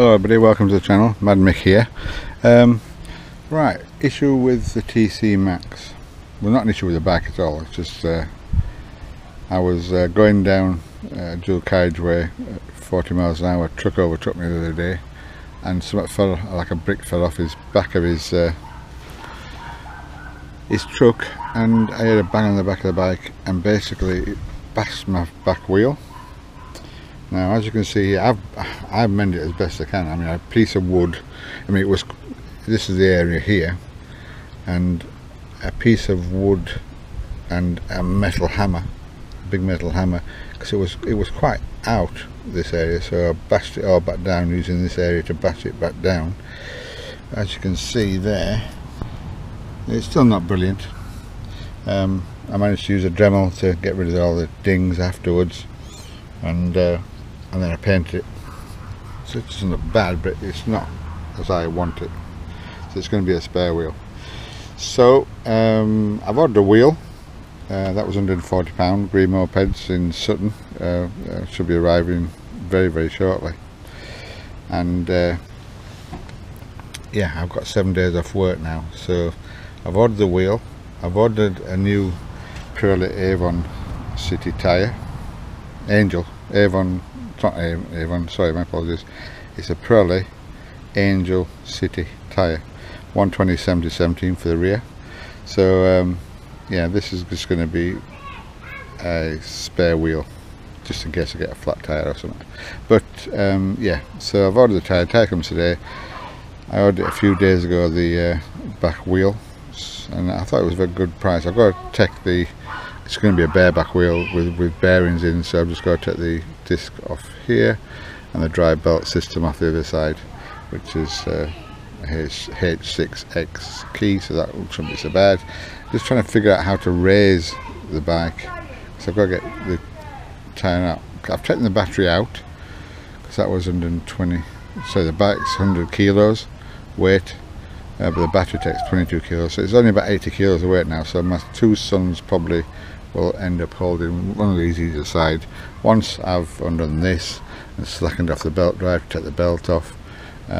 Hello everybody, welcome to the channel. Mad Mick here. Right, issue with the TC Max. Well, not an issue with the bike at all, it's just I was going down dual carriageway at 40 miles an hour, truck overtook me the other day and something fell, like a brick fell off his back of his truck, and I heard a bang on the back of the bike and basically it bashed my back wheel. Now, as you can see, I've mended it as best I can. I mean, a piece of wood, I mean, this is the area here, and a piece of wood and a metal hammer, a big metal hammer, because it was quite out, this area, so I bashed it all back down using this area to bash it back down. As you can see there, it's still not brilliant. I managed to use a Dremel to get rid of all the dings afterwards, and then I painted it, so it doesn't look bad, but it's not as I want it, so it's going to be a spare wheel. So I've ordered a wheel, that was £140, Green Mopeds in Sutton, should be arriving very, very shortly, and yeah, I've got 7 days off work now, so I've ordered the wheel, I've ordered a new Pirelli Avon city tyre, Avon, it's not Avon, sorry, my apologies, it's a Pirelli Angel City tyre, 120/70/17 for the rear. So yeah, this is just going to be a spare wheel just in case I get a flat tyre or something, but yeah, so I've ordered the tyre. Tyre comes today. I ordered it a few days ago, the back wheel, and I thought it was a very good price. I've got to take the, it's going to be a bareback wheel with bearings in, so I've just got to take the disc off here and the dry belt system off the other side, which is H6X key, so that shouldn't be so bad. Just trying to figure out how to raise the bike, so I've got to get the tyre out. I've taken the battery out because that was 120, so the bike's 100 kilos weight. But the battery takes 22 kilos, so it's only about 80 kilos of weight now, so my two sons probably will end up holding one of these either side. Once I've undone this and slackened off the belt drive, take the belt off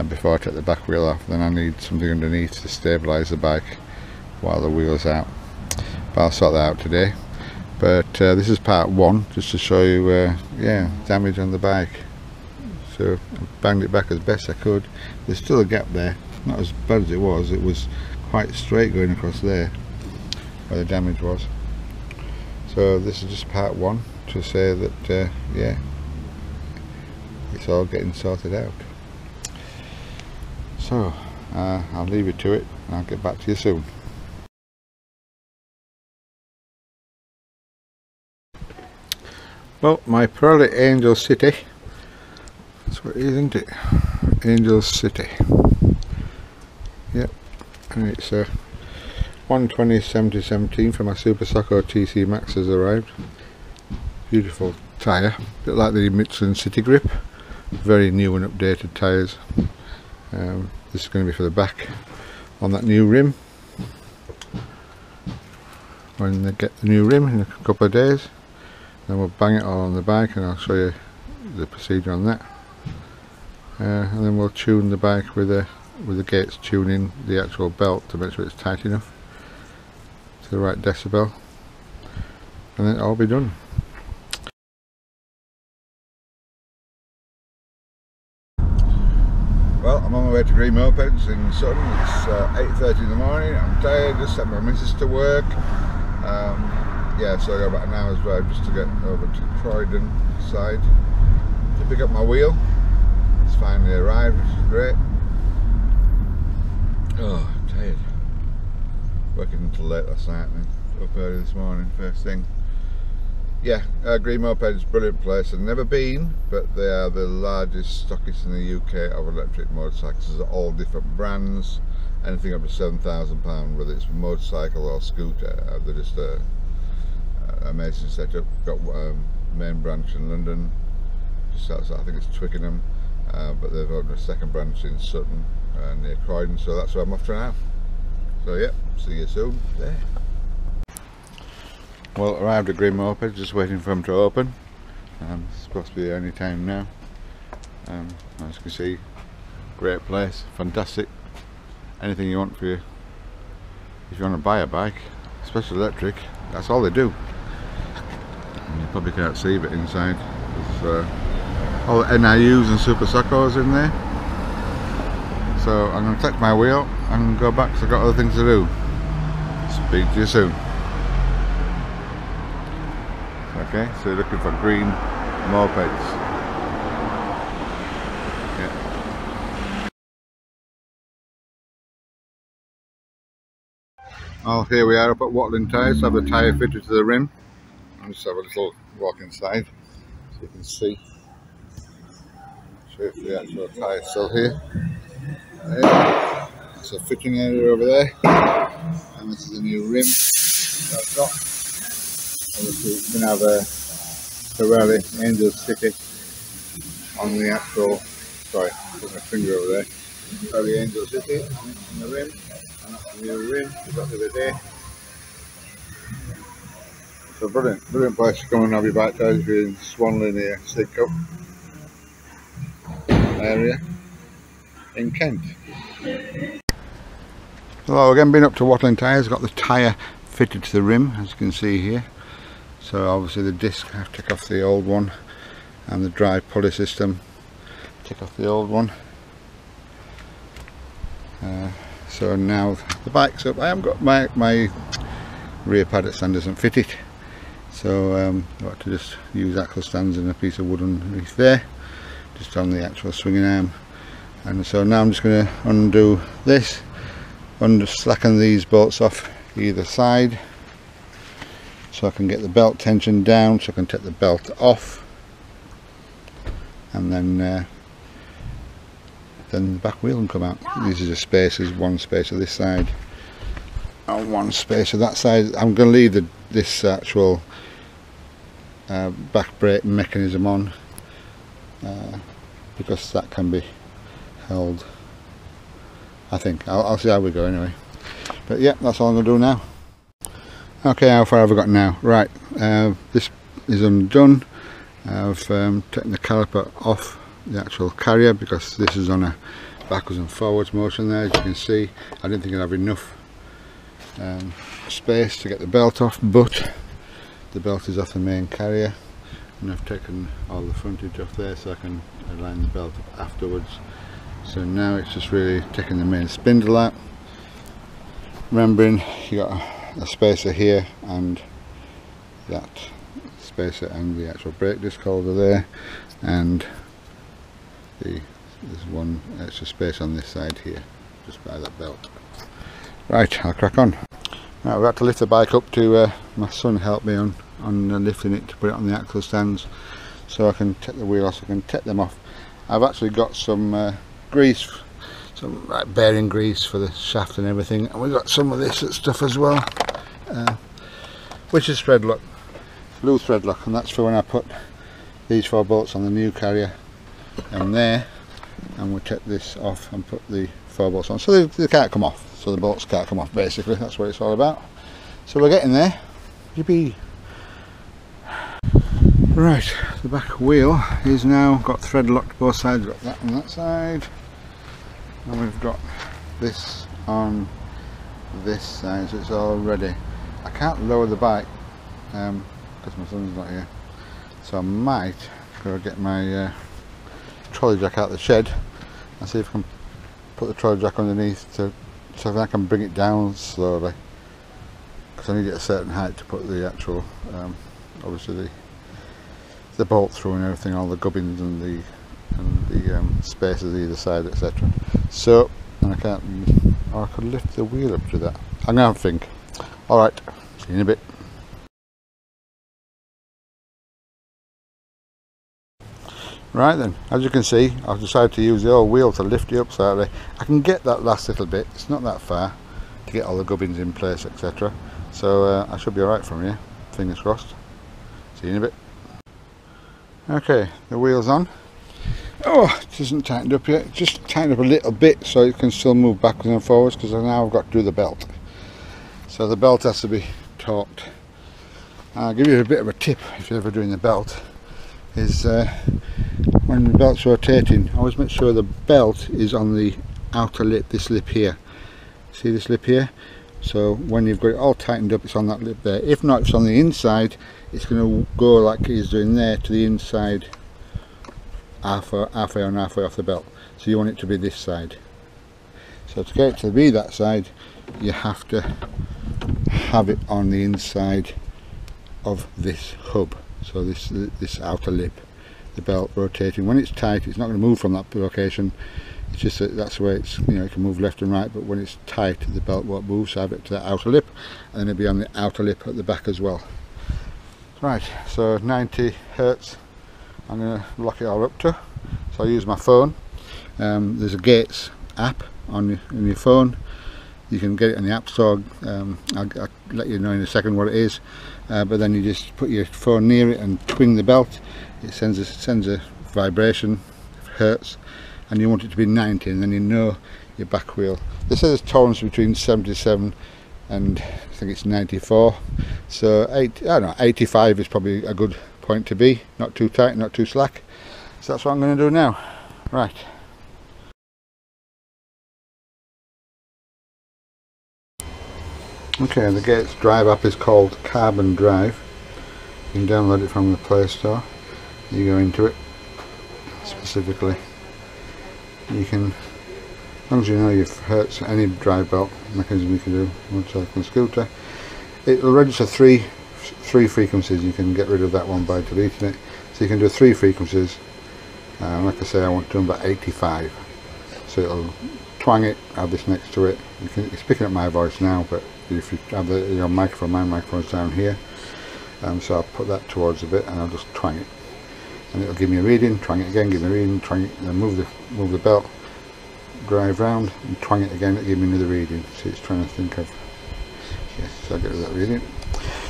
before I take the back wheel off, then I need something underneath to stabilise the bike while the wheel is out. But I'll sort that out today. But this is part one, just to show you, yeah, damage on the bike. So I banged it back as best I could. There's still a gap there. Not as bad as it was quite straight going across there where the damage was. So this is just part one to say that yeah, it's all getting sorted out. So I'll leave you to it and I'll get back to you soon. Well, my Pirelli Angel City, that's what it is, isn't it? Angel City. Yep, and it's a 120/70/17 for my Super Soco TC Max has arrived. Beautiful tyre, a bit like the Michelin City Grip, very new and updated tyres. This is going to be for the back on that new rim. When they get the new rim in a couple of days, then we'll bang it all on the bike and I'll show you the procedure on that. And then we'll tune the bike with the Gates, tuning the actual belt to make sure it's tight enough to the right decibel, and then it'll be done. Well, I'm on my way to Green Mopeds in Sutton. It's 8:30 in the morning. I'm tired, just sent my missus to work. Yeah, so I got about an hour's drive just to get over to Croydon side to pick up my wheel. It's finally arrived, which is great. Oh, I'm tired. Working until late last night and up early this morning, first thing. Yeah, Green Moped's a brilliant place. I've never been, but they are the largest stockist in the UK of electric motorcycles. There's all different brands, anything up to £7,000, whether it's motorcycle or scooter. They're just an amazing setup. Got main branch in London, just outside, I think it's Twickenham, but they've opened a second branch in Sutton, near Croydon, so that's where I'm off to now. So yeah, see you soon. There. Well, arrived at Green Mopeds, just waiting for them to open. It's supposed to be any time now. As you can see, Great place, fantastic. Anything you want for you. If you want to buy a bike, especially electric, that's all they do. And you probably can't see it inside. There's all the NIUs and Super Socos in there. So I'm going to take my wheel and go back because I've got other things to do. Speak to you soon. Okay, so you're looking for Green Mopeds. Oh, here we are up at Watling Tyres. I have the tyre fitted to the rim. I'll just have a little walk inside so you can see. Show you the actual tyre still here. There. That's a fitting area over there. And this is the new rim that I've got. Obviously, you can have a Pirelli Angel's ticket on the actual. Sorry, put my finger over there. Pirelli Angel's ticket on the rim. New rim, we've got the other day. So brilliant, brilliant place to come and have your bike tires if you're in Swanley near Sidcup area in Kent. Hello again, been up to Watling Tyres, got the tyre fitted to the rim as you can see here. So obviously the disc, I have to take off the old one, and the drive pulley system, take off the old one. So now the bike's up. I haven't got my rear paddock stand doesn't fit it, so I have to just use axle stands and a piece of wood underneath there, just on the actual swinging arm. And so now I'm just going to undo this, slacken these bolts off either side, so I can get the belt tension down, so I can take the belt off, and then the back wheel can come out. These are the spaces, one space of this side and one space of that side. I'm going to leave this actual back brake mechanism on because that can be held, I think. I'll see how we go anyway. But yeah, that's all I'm going to do now. Okay, how far have I got now? Right, this is undone. I've taken the caliper off the actual carrier because this is on a backwards and forwards motion there, as you can see. I didn't think I'd have enough space to get the belt off, but the belt is off the main carrier, and I've taken all the frontage off there so I can align the belt afterwards. So now it's just really taking the main spindle out, remembering you got a spacer here and that spacer and the actual brake disc holder there, and there's one extra space on this side here, just by that belt. Right, I'll crack on. Right, we've got to lift the bike up to, my son helped me on lifting it to put it on the axle stands, so I can take the wheel off, so I can take them off. I've actually got some grease, some bearing grease for the shaft and everything, and we've got some of this stuff as well, which is thread lock, loose thread lock, and that's for when I put these four bolts on the new carrier and there, and we'll take this off and put the four bolts on, so they can't come off, so the bolts can't come off, basically. That's what it's all about. So we're getting there. Yippee. Right, the back wheel is now got thread locked both sides. We've got that on that side, and we've got this on this side, so it's all ready. I can't lower the bike because my son's not here, so I might go get my trolley jack out the shed and see if I can put the trolley jack underneath so that I can bring it down slowly, because I need it a certain height to put the actual obviously the bolt through and everything, all the gubbins and the spaces either side, etc. So, and I can't, or I could lift the wheel up to that. I'm gonna have a think. All right, see you in a bit. Right then, as you can see, I've decided to use the old wheel to lift you up slightly. I can get that last little bit, it's not that far, to get all the gubbins in place, etc. So I should be alright from here, fingers crossed. See you in a bit. Okay, the wheel's on. Oh, it isn't tightened up yet, just tightened up a little bit so it can still move backwards and forwards, because now I've got to do the belt. So the belt has to be torqued. I'll give you a bit of a tip if you're ever doing the belt, is when the belt's rotating, always make sure the belt is on the outer lip, this lip here. See this lip here? So when you've got it all tightened up, it's on that lip there. If not, it's on the inside, it's going to go like he's doing there to the inside, halfway on, halfway off the belt. So you want it to be this side. So to get it to be that side, you have to have it on the inside of this hub, so this outer lip, the belt rotating. When it's tight, it's not going to move from that location. It's just that that's the way it's, you know, it can move left and right, but when it's tight, the belt won't move, so have it to that outer lip, and then it'll be on the outer lip at the back as well. Right, so 90 hertz, I'm going to lock it all up to, so I use my phone. There's a Gates app on your phone. You can get it in the app store. I'll let you know in a second what it is, but then you just put your phone near it and twing the belt. It sends a vibration, hertz, and you want it to be 90, and then you know your back wheel. They say there's tolerance between 77 and I think it's 94, so 85 is probably a good point to be, not too tight, not too slack. So that's what I'm going to do now. Right. Okay, the Gates Drive app is called Carbon Drive. You can download it from the Play Store. You go into it specifically. You can, as long as you know your hertz, any drive belt mechanism you can do, motorcycle and scooter. It'll register three frequencies. You can get rid of that one by deleting it. So you can do three frequencies. Like I say, I want to do them by 85. So it'll twang it, add this next to it. It's picking up my voice now, but if you have your microphone, my microphone's down here, so I'll put that towards a bit and I'll just twang it, and it'll give me a reading. Twang it again, give me a reading. Twang it, and move the belt, drive round, and twang it again. It'll give me another reading. So it's trying to think of, yes, so I get rid of that reading.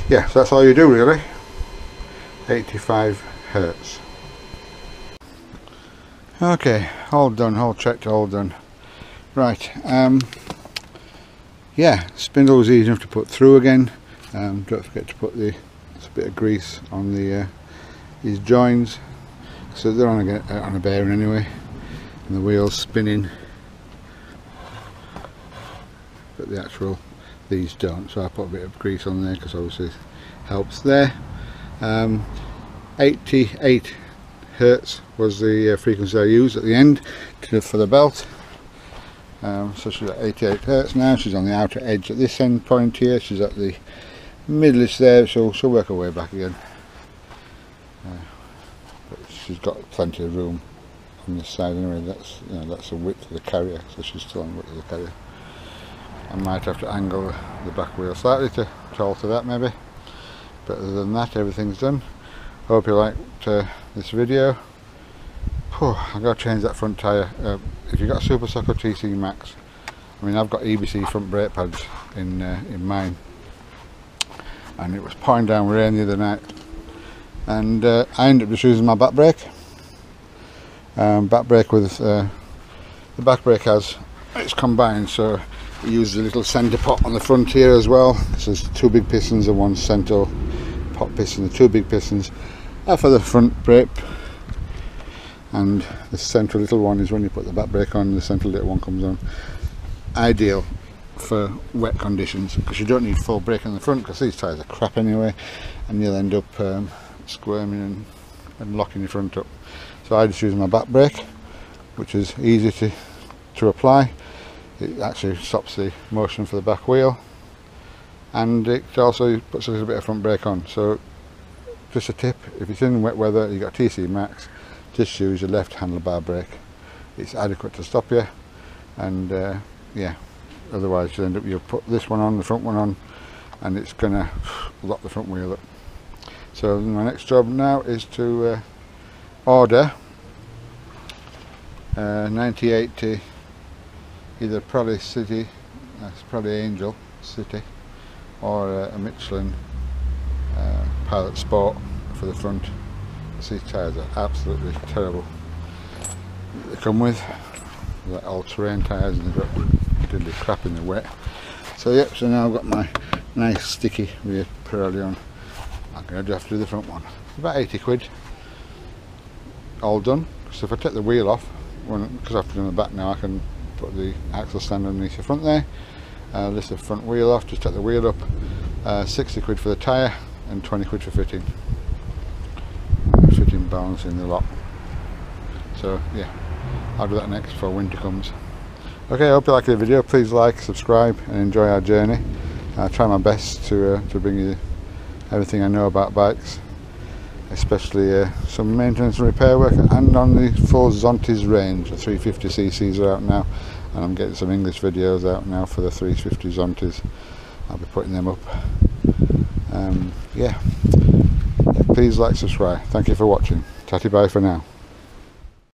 Yeah, so that's all you do really. 85 hertz. Okay, all done, all checked, all done. Right. Yeah, spindle was easy enough to put through again. Don't forget to put a bit of grease on these joins, so they're on a bearing anyway, and the wheel's spinning, but the actual these don't. So I put a bit of grease on there because obviously it helps there. 88 hertz was the frequency I used at the end for the belt. So she's at 88 hertz now. She's on the outer edge at this end point here. She's at the middle-ish there, so she'll work her way back again. But she's got plenty of room on this side anyway. That's, you know, that's the width of the carrier, so she's still on the width of the carrier. I might have to angle the back wheel slightly to alter that maybe, but other than that, everything's done. Hope you liked this video. I've got to change that front tyre. If you've got a Super Soco TC Max, I mean, I've got EBC front brake pads in mine, and it was pouring down rain the other night, and I ended up just using my back brake. Back brake with the back brake has, it's combined, so we use the little centre pot on the front here as well. So there's two big pistons and one central pot piston. The two big pistons are for the front brake, and the central little one is when you put the back brake on, the central little one comes on. Ideal for wet conditions, because you don't need full brake on the front, because these tyres are crap anyway, and you'll end up squirming and locking your front up. So I just use my back brake, which is easy to apply. It actually stops the motion for the back wheel, and it also puts a little bit of front brake on. So just a tip, if it's in wet weather, you've got a TC Max, just use your left handlebar brake. It's adequate to stop you, and yeah, otherwise you'll end up, you'll put this one on, the front one on, and it's gonna lock the front wheel up. So my next job now is to order 9080, either Pirelli City, that's probably Angel City, or a Michelin Pilot Sport for the front. These tyres are absolutely terrible. They come with like all-terrain tyres, and they've got diddly crap in the wet. So yep, so now I've got my nice sticky rear Pirelli on. I'm going to have to do the front one. About 80 quid. All done. So if I take the wheel off, because I've done the back now, I can put the axle stand underneath the front there. Lift the front wheel off, just take the wheel up. 60 quid for the tyre and 20 quid for fitting. Fitting, balancing the lot. So yeah, I'll do that next before winter comes. Okay, I hope you liked the video. Please like, subscribe and enjoy our journey. I try my best to bring you everything I know about bikes, especially some maintenance and repair work, and on the full Zontes range. The 350cc's are out now, and I'm getting some English videos out now for the 350 Zontes. I'll be putting them up. Yeah, please like, subscribe. Thank you for watching. Tatty bye for now.